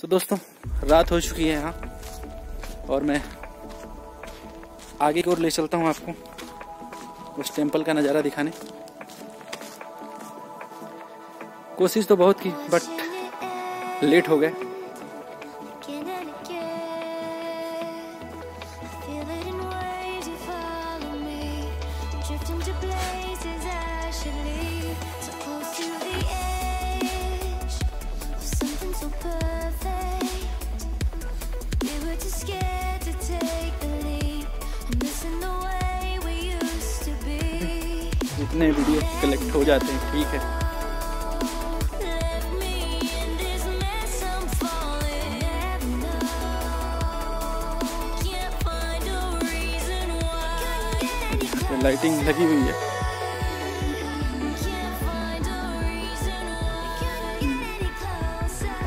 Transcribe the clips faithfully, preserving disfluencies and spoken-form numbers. सो दोस्तों रात हो चुकी है यहाँ और मैं आगे की ओर ले चलता हूँ आपको उस टेम्पल का नज़ारा दिखाने। कोशिश तो बहुत की बट लेट हो गए। जितने वीडियो कलेक्ट हो जाते हैं ठीक है। लाइटिंग लगी हुई है।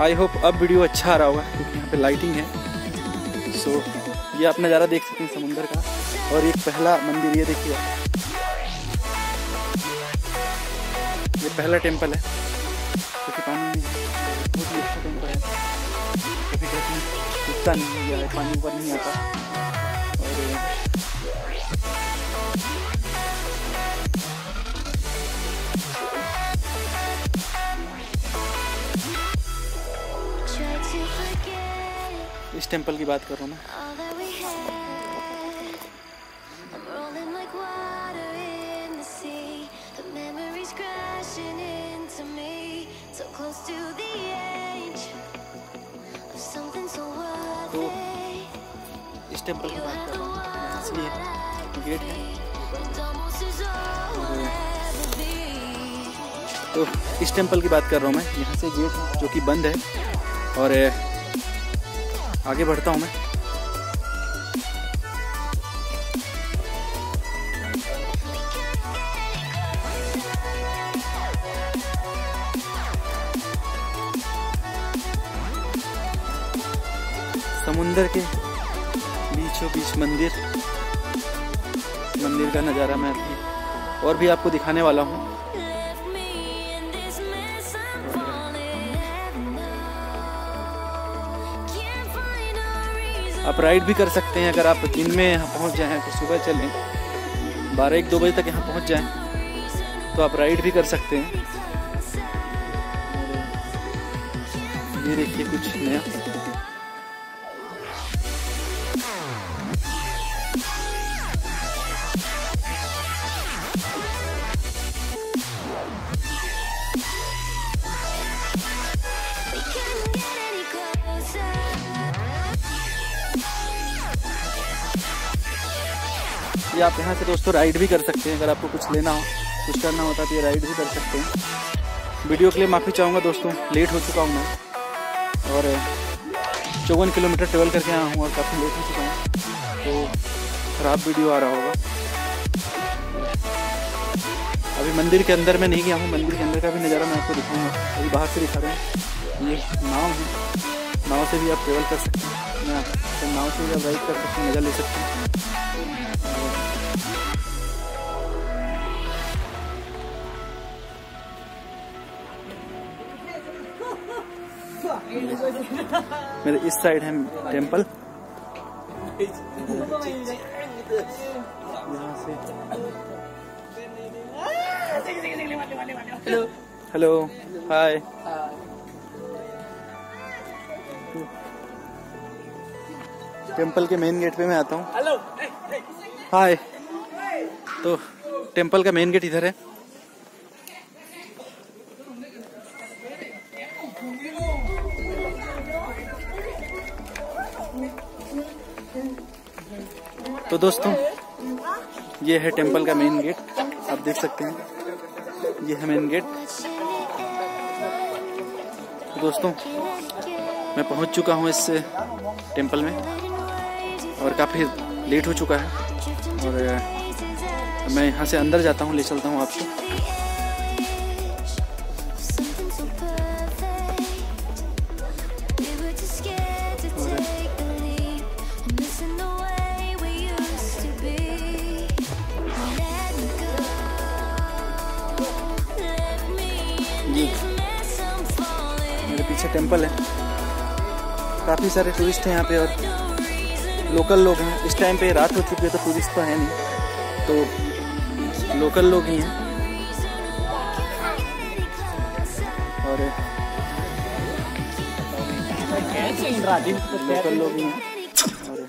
आई होप अब वीडियो अच्छा आ रहा होगा क्योंकि यहाँ पे लाइटिंग है। सो so, ये आप नज़ारा देख सकते हैं समुंदर का। और ये पहला मंदिर, ये देखिए, ये पहला टेंपल है क्योंकि पानी बहुत ही अच्छा टेंपल है। कभी कभी इतना नहीं गया है, पानी ऊपर नहीं आता। और इस टेंपल की बात कर रहा हूँ मैं, तो इस टेंपल की बात कर रहा हूँ इसलिए गेट है। तो इस टेंपल की बात कर रहा हूँ मैं, यहाँ से गेट है जो कि बंद है। और आगे बढ़ता हूँ मैं। समुंदर के बीचों बीच मंदिर, मंदिर का नज़ारा मैं अभी और भी आपको दिखाने वाला हूँ। आप राइड भी कर सकते हैं अगर आप दिन में यहाँ पहुँच जाएँ तो सुबह चलें बारह एक दो बजे तक यहाँ पहुँच जाएं तो आप राइड भी कर सकते हैं। ये देखिए कुछ नया। ये आप यहाँ से दोस्तों राइड भी कर सकते हैं अगर आपको कुछ लेना हो, कुछ करना होता तो ये राइड भी कर सकते हैं। वीडियो के लिए माफ़ी चाहूँगा दोस्तों, लेट हो चुका हूँ मैं। और चौवन किलोमीटर ट्रेवल करके आया हूँ और काफ़ी लेट हो चुका हूँ तो खराब वीडियो आ रहा होगा। अभी मंदिर के अंदर मैं नहीं गया हूँ, मंदिर के अंदर का भी नज़ारा मैं आपको दिखाऊँगा। अभी बाहर से दिखा रहे हैं। ये नाव है, नाव से भी आप ट्रेवल कर सकते हैं। मैं तो नाव से भी आप राइड कर सकते हैं, मज़ा ले सकते हैं। मेरे इस साइड है टेंपल, यहाँ से। Hello, hi. टेंपल के मेन गेट पे मैं आता हूँ। हाय। तो टेंपल का मेन गेट इधर है। तो दोस्तों ये है टेंपल का मेन गेट, आप देख सकते हैं। ये है मेन गेट। तो दोस्तों मैं पहुंच चुका हूं इस टेंपल में और काफ़ी लेट हो चुका है। और मैं यहां से अंदर जाता हूं, ले चलता हूं आपको। मेरे पीछे टेंपल है। काफ़ी सारे टूरिस्ट हैं यहाँ पे और लोकल लोग हैं। इस टाइम पे रात हो चुकी है तो टूरिस्ट तो है नहीं, तो लोकल लोग ही हैं। और लोकल लोग ही हैं और